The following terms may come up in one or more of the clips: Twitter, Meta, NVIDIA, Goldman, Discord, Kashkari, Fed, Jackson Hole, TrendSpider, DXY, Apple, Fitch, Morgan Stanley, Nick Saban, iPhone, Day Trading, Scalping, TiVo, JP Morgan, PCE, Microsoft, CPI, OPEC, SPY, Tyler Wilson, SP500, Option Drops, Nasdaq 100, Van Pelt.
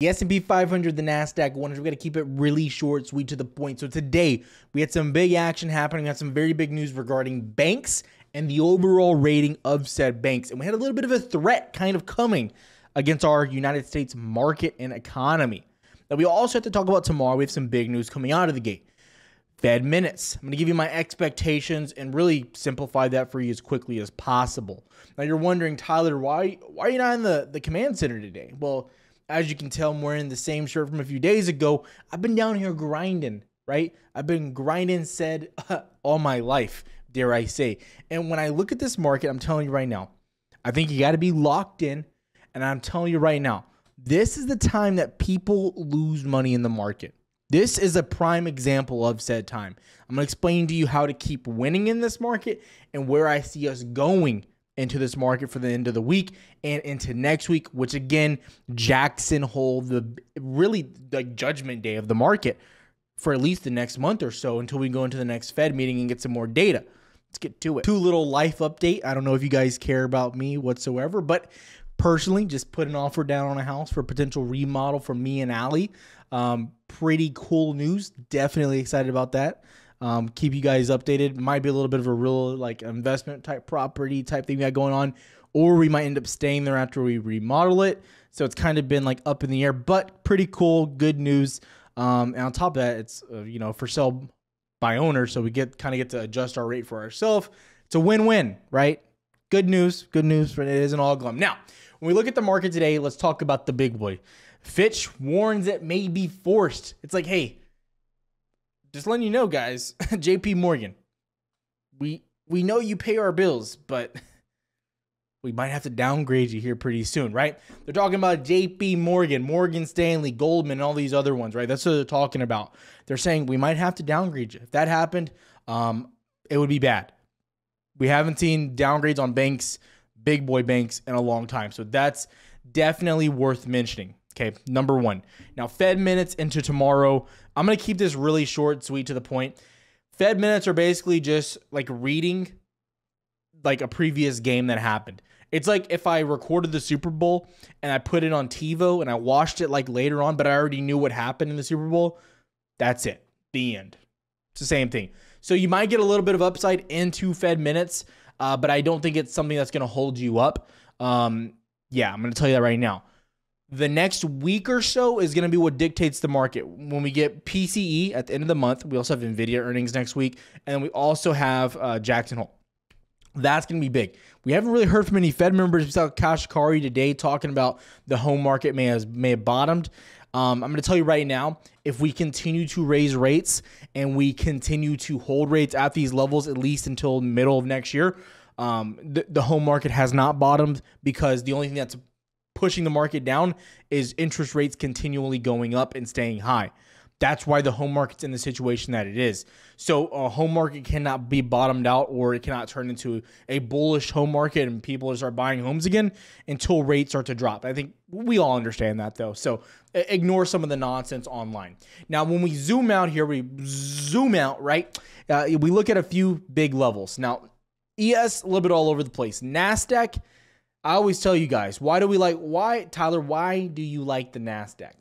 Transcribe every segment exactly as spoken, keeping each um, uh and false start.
The S and P five hundred, the Nasdaq one hundred, we're going to keep it really short, sweet, to the point. So today, we had some big action happening. We had some very big news regarding banks and the overall rating of said banks. And we had a little bit of a threat kind of coming against our United States market and economy. Now, we also have to talk about tomorrow. We have some big news coming out of the gate. Fed minutes. I'm going to give you my expectations and really simplify that for you as quickly as possible. Now, you're wondering, Tyler, why, why are you not in the, the command center today? Well, as you can tell, I'm wearing the same shirt from a few days ago. I've been down here grinding, right? I've been grinding said uh, all my life, dare I say. And when I look at this market, I'm telling you right now, I think you got to be locked in. And I'm telling you right now, this is the time that people lose money in the market. This is a prime example of said time. I'm going to explain to you how to keep winning in this market and where I see us going into this market for the end of the week and into next week, which again, Jackson Hole, the really the judgment day of the market for at least the next month or so until we go into the next Fed meeting and get some more data. Let's get to it. Two little life update. I don't know if you guys care about me whatsoever, but personally, just put an offer down on a house for a potential remodel for me and Allie. Um, pretty cool news. Definitely excited about that. Um, keep you guys updated. Might be a little bit of a real like investment type property type thing we got going on, or we might end up staying there after we remodel it. So it's kind of been like up in the air, but pretty cool, good news. Um, and on top of that, it's, uh, you know, for sale by owner. So we get kind of get to adjust our rate for ourselves. It's a win-win, right? Good news. Good news. But it isn't all glum. Now, when we look at the market today, let's talk about the big boy. Fitch warns it may be forced. It's like, hey, just letting you know, guys, J P Morgan, we we know you pay our bills, but we might have to downgrade you here pretty soon, right? They're talking about J P Morgan, Morgan Stanley, Goldman, and all these other ones, right? That's what they're talking about. They're saying we might have to downgrade you. If that happened, um, it would be bad. We haven't seen downgrades on banks, big boy banks, in a long time. So that's definitely worth mentioning. Okay, number one. Now, Fed minutes into tomorrow. I'm going to keep this really short, sweet, to the point. Fed minutes are basically just like reading like a previous game that happened. It's like if I recorded the Super Bowl and I put it on TiVo and I watched it like later on, but I already knew what happened in the Super Bowl. That's it. The end. It's the same thing. So you might get a little bit of upside into Fed minutes, uh, but I don't think it's something that's going to hold you up. Um, yeah, I'm going to tell you that right now. The next week or so is going to be what dictates the market. When we get P C E at the end of the month, we also have NVIDIA earnings next week, and we also have uh, Jackson Hole. That's going to be big. We haven't really heard from any Fed members besides Kashkari today talking about the home market may have, may have bottomed. Um, I'm going to tell you right now, if we continue to raise rates and we continue to hold rates at these levels at least until middle of next year, um, the, the home market has not bottomed, because the only thing that's pushing the market down is interest rates continually going up and staying high. That's why the home market's in the situation that it is. So a home market cannot be bottomed out, or it cannot turn into a bullish home market and people start buying homes again until rates start to drop. I think we all understand that, though. So ignore some of the nonsense online. Now, when we zoom out here, we zoom out, right? Uh, we look at a few big levels. Now, E S, a little bit all over the place. Nasdaq, I always tell you guys, why do we like, why, Tyler, why do you like the Nasdaq?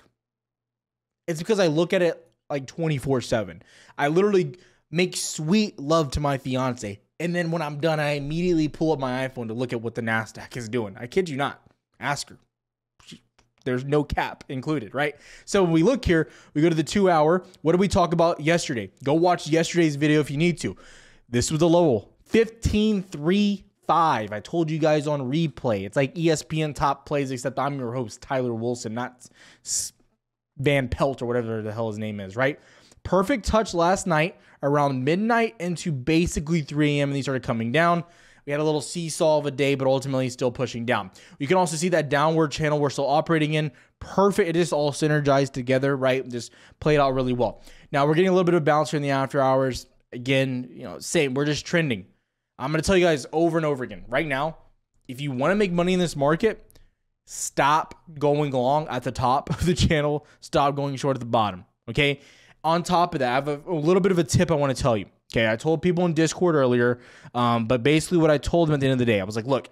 It's because I look at it like twenty-four seven. I literally make sweet love to my fiance, and then when I'm done, I immediately pull up my iPhone to look at what the Nasdaq is doing. I kid you not. Ask her. There's no cap included, right? So when we look here, we go to the two hour. What did we talk about yesterday? Go watch yesterday's video if you need to. This was the low, fifteen three five. I told you guys on replay. It's like E S P N top plays, except I'm your host, Tyler Wilson, not Van Pelt or whatever the hell his name is, right? Perfect touch last night around midnight into basically three A M and these started coming down. We had a little seesaw of a day, but ultimately still pushing down. You can also see that downward channel we're still operating in. Perfect. It is all synergized together, right? Just played out really well. Now we're getting a little bit of bounce here in the after hours. Again, you know, same. We're just trending. I'm going to tell you guys over and over again right now, if you want to make money in this market, stop going long at the top of the channel. Stop going short at the bottom. Okay. On top of that, I have a, a little bit of a tip I want to tell you. Okay. I told people in Discord earlier, um, but basically what I told them at the end of the day, I was like, look,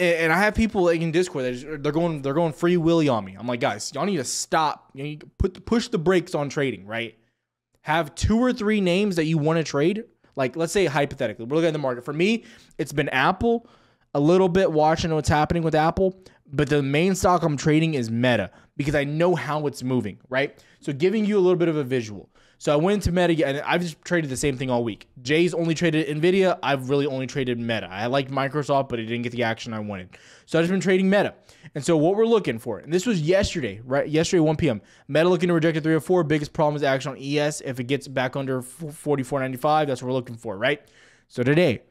And I have people like in Discord that just, they're going they're going free willy on me. I'm like, guys, y'all need to stop. You need to put the, push the brakes on trading, right? Have two or three names that you want to trade. Like, let's say hypothetically, we're looking at the market. For me, it's been Apple, a little bit watching what's happening with Apple, but the main stock I'm trading is Meta because I know how it's moving, right? So giving you a little bit of a visual. So I went into Meta, and I've just traded the same thing all week. Jay's only traded NVIDIA. I've really only traded Meta. I liked Microsoft, but it didn't get the action I wanted. So I've just been trading Meta. And so what we're looking for, and this was yesterday, right? Yesterday, one p m Meta looking to reject a three or four. Biggest problem is action on E S. If it gets back under forty-four ninety-five, that's what we're looking for, right? So today,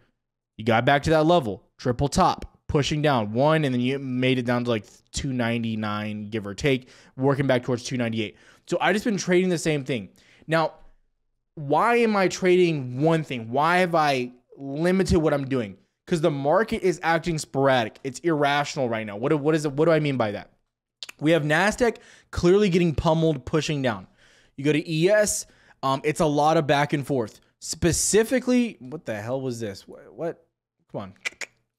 you got back to that level, triple top, pushing down one, and then you made it down to like two ninety-nine, give or take, working back towards two ninety-eight. So I've just been trading the same thing. Now, why am I trading one thing? Why have I limited what I'm doing? Because the market is acting sporadic. It's irrational right now. What, what, is it, what do I mean by that? We have Nasdaq clearly getting pummeled, pushing down. You go to E S, um, it's a lot of back and forth. Specifically, what the hell was this? What? what? Come on,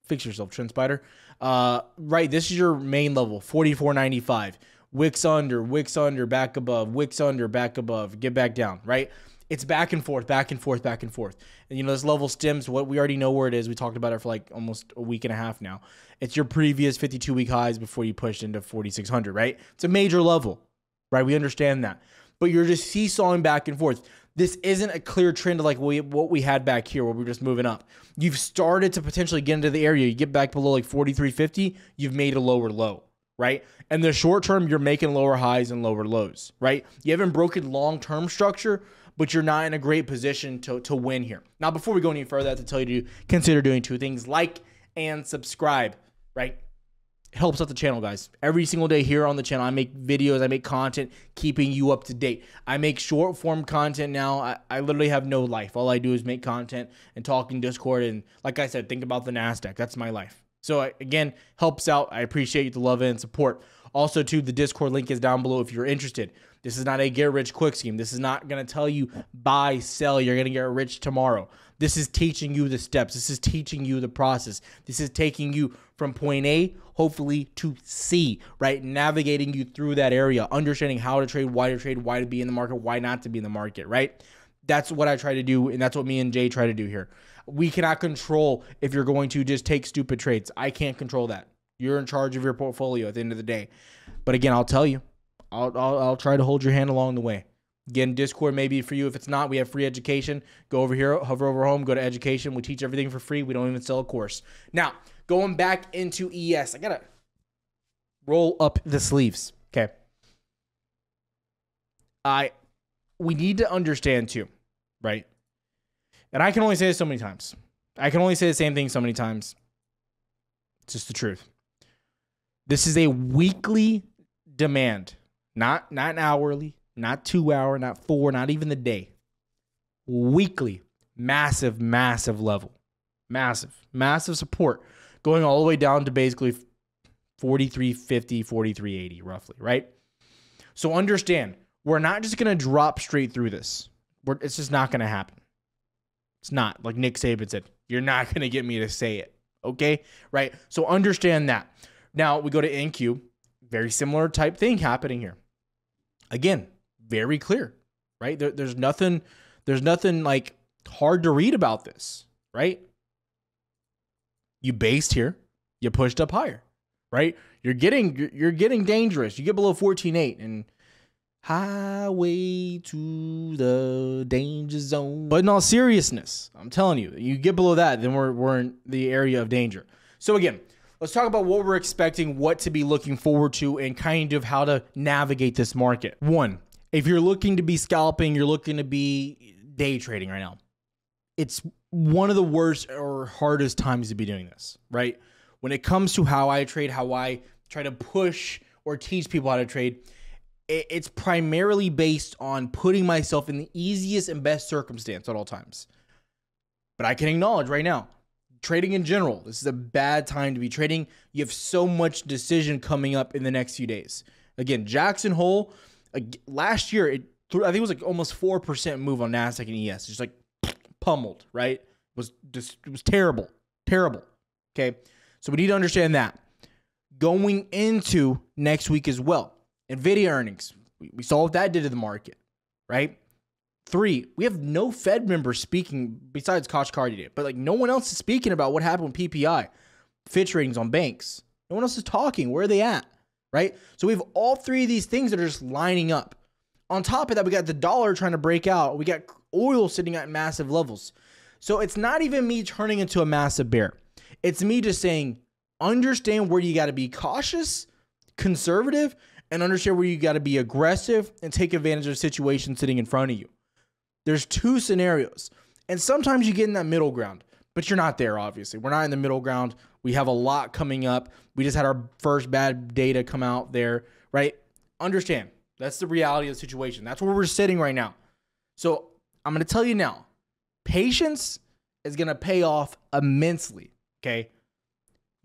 fix yourself, TrendSpider. Uh, right, this is your main level, forty-four ninety-five. Wicks under, wicks under, back above, wicks under, back above, get back down, right? It's back and forth, back and forth, back and forth. And, you know, this level stems what we already know where it is. We talked about it for like almost a week and a half now. It's your previous fifty-two week highs before you pushed into forty-six hundred, right? It's a major level, right? We understand that. But you're just seesawing back and forth. This isn't a clear trend like we, what we had back here where we were just moving up. You've started to potentially get into the area. You get back below like forty-three fifty, you've made a lower low. Right? And the short term, you're making lower highs and lower lows, right? You haven't broken long-term structure, but you're not in a great position to, to win here. Now, before we go any further, I have to tell you to consider doing two things, like and subscribe, right? It helps out the channel, guys. Every single day here on the channel, I make videos, I make content, keeping you up to date. I make short-form content now. I, I literally have no life. All I do is make content and talk in Discord, and like I said, think about the Nasdaq. That's my life. So again, helps out. I appreciate the love and support. Also, too, the Discord link is down below if you're interested. This is not a get-rich-quick scheme. This is not going to tell you buy, sell, you're going to get rich tomorrow. This is teaching you the steps. This is teaching you the process. This is taking you from point A, hopefully, to C, right? Navigating you through that area, understanding how to trade, why to trade, why to be in the market, why not to be in the market, right? That's what I try to do, and that's what me and Jay try to do here. We cannot control if you're going to just take stupid trades. I can't control that. You're in charge of your portfolio at the end of the day. But again, I'll tell you, I'll, I'll, I'll try to hold your hand along the way. Again, Discord may be for you. If it's not, we have free education. Go over here, hover over home, go to education. We teach everything for free. We don't even sell a course. Now, going back into E S, I got to roll up the sleeves, okay? I... We need to understand too, right? And I can only say this so many times. I can only say the same thing so many times. It's just the truth. This is a weekly demand, not not an hourly, not two hour, not four, not even the day. Weekly, massive, massive level, massive, massive support, going all the way down to basically forty-three fifty, forty-three eighty, roughly, right? So understand. We're not just going to drop straight through this. We're, it's just not going to happen. It's not. Like Nick Saban said, you're not going to get me to say it. Okay? Right? So understand that. Now, we go to N Q. Very similar type thing happening here. Again, very clear. Right? There, there's nothing, there's nothing like hard to read about this. Right? You based here. You pushed up higher. Right? You're getting, you're getting dangerous. You get below fourteen eight and... highway to the danger zone. But in all seriousness, I'm telling you, you get below that, then we're, we're in the area of danger. So again, let's talk about what we're expecting, what to be looking forward to, and kind of how to navigate this market. One, if you're looking to be scalping, you're looking to be day trading right now, it's one of the worst or hardest times to be doing this, right? When it comes to how I trade, how I try to push or teach people how to trade, it's primarily based on putting myself in the easiest and best circumstance at all times. But I can acknowledge right now, trading in general, this is a bad time to be trading. You have so much decision coming up in the next few days. Again, Jackson Hole, uh, last year, it threw, I think it was like almost four percent move on Nasdaq and E S. Just like pummeled, right? It was, just, it was terrible, terrible, okay? So we need to understand that. Going into next week as well, NVIDIA earnings. We saw what that did to the market, right? Three, we have no Fed member speaking besides Kashkari today, but like no one else is speaking about what happened with P P I, Fitch ratings on banks. No one else is talking. Where are they at, right? So we have all three of these things that are just lining up. On top of that, we got the dollar trying to break out. We got oil sitting at massive levels. So it's not even me turning into a massive bear. It's me just saying, understand where you got to be cautious, conservative, and understand where you got to be aggressive and take advantage of the situation sitting in front of you. There's two scenarios. And sometimes you get in that middle ground, but you're not there, obviously. We're not in the middle ground. We have a lot coming up. We just had our first bad data come out there, right? Understand. That's the reality of the situation. That's where we're sitting right now. So I'm going to tell you now, patience is going to pay off immensely, okay?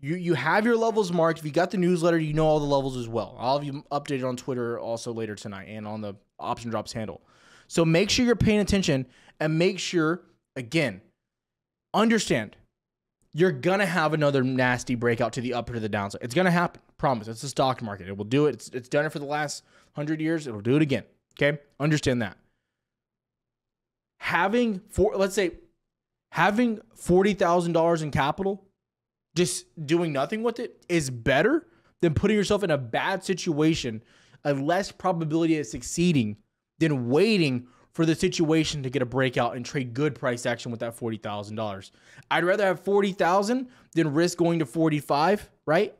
You, you have your levels marked. If you got the newsletter, you know all the levels as well. I'll have you updated on Twitter also later tonight and on the Option Drops handle. So make sure you're paying attention and make sure, again, understand you're going to have another nasty breakout to the up or to the downside. It's going to happen. Promise. It's the stock market. It will do it. It's, it's done it for the last hundred years. It'll do it again. Okay. Understand that. Having four, let's say having forty thousand dollars in capital, just doing nothing with it is better than putting yourself in a bad situation, a less probability of succeeding than waiting for the situation to get a breakout and trade good price action with that forty thousand dollars. I'd rather have forty thousand than risk going to forty-five, right?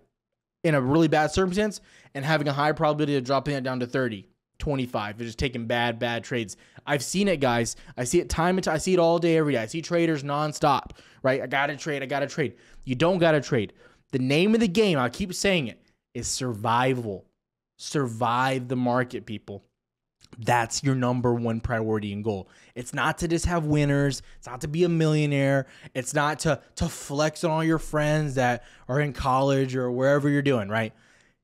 In a really bad circumstance and having a high probability of dropping that down to thirty, twenty-five. They're just taking bad, bad trades. I've seen it, guys. I see it time and time. I see it all day, every day. I see traders nonstop, right? I got to trade. I got to trade. You don't got to trade. The name of the game, I keep saying it, is survival. Survive the market, people. That's your number one priority and goal. It's not to just have winners. It's not to be a millionaire. It's not to, to flex on all your friends that are in college or wherever you're doing, right?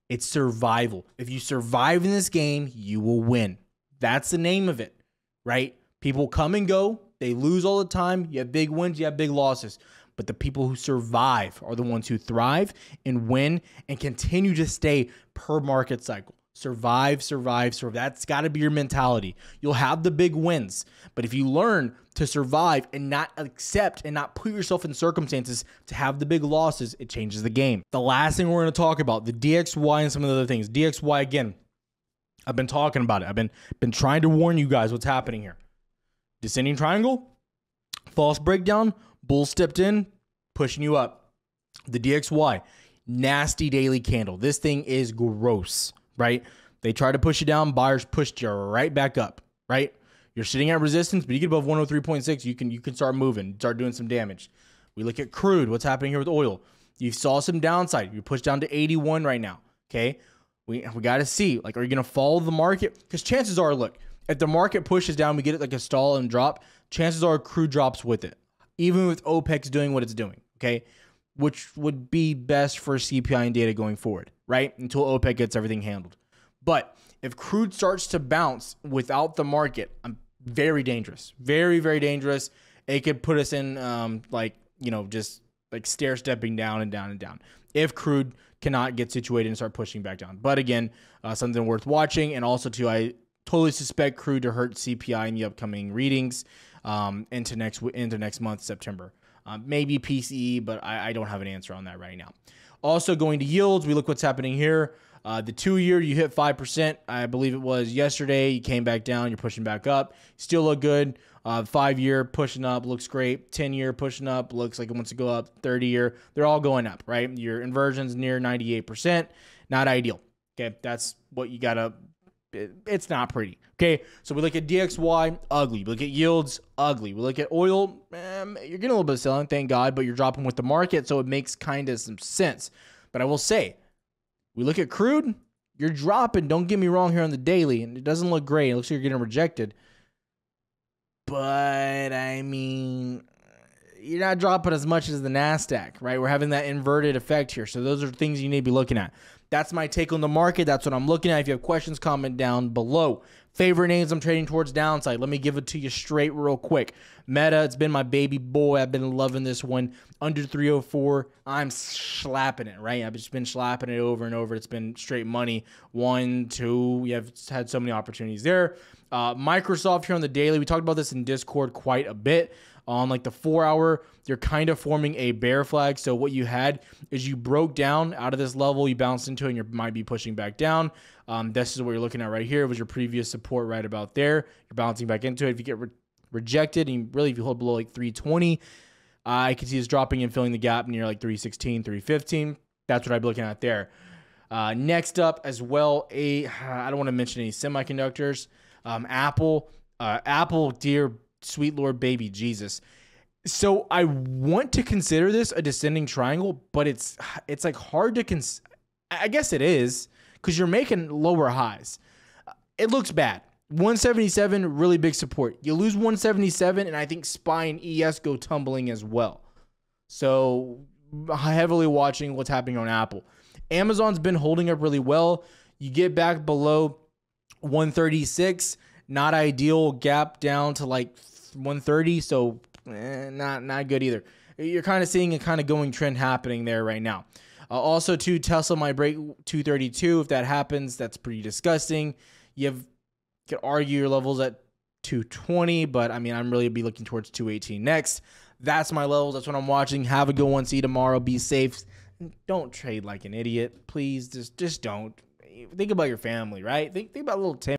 It's survival. If you survive in this game, you will win. That's the name of it, right? People come and go. They lose all the time. You have big wins. You have big losses. But the people who survive are the ones who thrive and win and continue to stay per market cycle. Survive, survive, survive. That's got to be your mentality. You'll have the big wins. But if you learn to survive and not accept and not put yourself in circumstances to have the big losses, it changes the game. The last thing we're going to talk about, the D X Y and some of the other things. D X Y, again, I've been talking about it. I've been, been trying to warn you guys what's happening here. Descending triangle, false breakdown, bull stepped in, pushing you up. The D X Y, nasty daily candle. This thing is gross. Right? They try to push you down. Buyers pushed you right back up, right? You're sitting at resistance, but you get above one oh three point six. You can, you can start moving, start doing some damage. We look at crude. What's happening here with oil? You saw some downside. You pushed down to eighty-one right now. Okay. We, we got to see, like, are you going to follow the market? Because chances are, look, if the market pushes down, we get it like a stall and drop. Chances are crude drops with it, even with OPEX doing what it's doing. Okay. Which would be best for C P I and data going forward, right? Until OPEC gets everything handled. But if crude starts to bounce without the market, I'm very dangerous, very, very dangerous. It could put us in um, like, you know, just like stair stepping down and down and down if crude cannot get situated and start pushing back down. But again, uh, something worth watching. And also too, I totally suspect crude to hurt C P I in the upcoming readings um, into next into next month, September. Uh, maybe P C E, but I, I don't have an answer on that right now. Also going to yields, we look what's happening here. Uh, the two-year, you hit five percent. I believe it was yesterday. You came back down. You're pushing back up. Still look good. Uh, five-year pushing up looks great. ten-year pushing up looks like it wants to go up. thirty-year, they're all going up, right? Your inversion's near ninety-eight percent. Not ideal. Okay, that's what you got to... It, it's not pretty. Okay, so we look at D X Y, ugly. We look at yields, ugly. We look at oil, um, you're getting a little bit of selling, thank God, but you're dropping with the market, so it makes kind of some sense. But I will say, we look at crude, you're dropping, don't get me wrong here on the daily, and it doesn't look great. It looks like you're getting rejected. But, I mean, you're not dropping as much as the Nasdaq, right? We're having that inverted effect here, so those are things you need to be looking at. That's my take on the market. That's what I'm looking at. If you have questions, comment down below. Favorite names I'm trading towards downside. Let me give it to you straight real quick. Meta, it's been my baby boy. I've been loving this one. Under three oh four, I'm slapping it, right? I've just been slapping it over and over. It's been straight money. One, two, we have had so many opportunities there. Uh, Microsoft here on the daily. We talked about this in Discord quite a bit. On like the four hour, you're kind of forming a bear flag. So what you had is you broke down out of this level, you bounced into it, and you might be pushing back down. Um, this is what you're looking at right here. It was your previous support right about there. You're bouncing back into it. If you get re rejected, and really if you hold below like three twenty, uh, I can see this dropping and filling the gap near like three sixteen, three fifteen. That's what I'd be looking at there. Uh, next up as well, a I don't want to mention any semiconductors. Um, Apple, uh, Apple, dear sweet Lord, baby Jesus. So I want to consider this a descending triangle, but it's it's like hard to cons. I guess it is because you're making lower highs. It looks bad. one seventy-seven, really big support. You lose one seventy-seven, and I think S P Y and E S go tumbling as well. So heavily watching what's happening on Apple. Amazon's been holding up really well. You get back below one thirty-six, not ideal. Gap down to like one thirty, so eh, not not good either. You're kind of seeing a kind of going trend happening there right now. Uh, also, too, Tesla might break two thirty-two. If that happens, that's pretty disgusting. You have, you could argue your levels at two twenty, but I mean, I'm really be looking towards two eighteen next. That's my levels. That's what I'm watching. Have a good one. See you tomorrow. Be safe. Don't trade like an idiot, please. Just just don't. Think about your family, right? Think think about little Tim.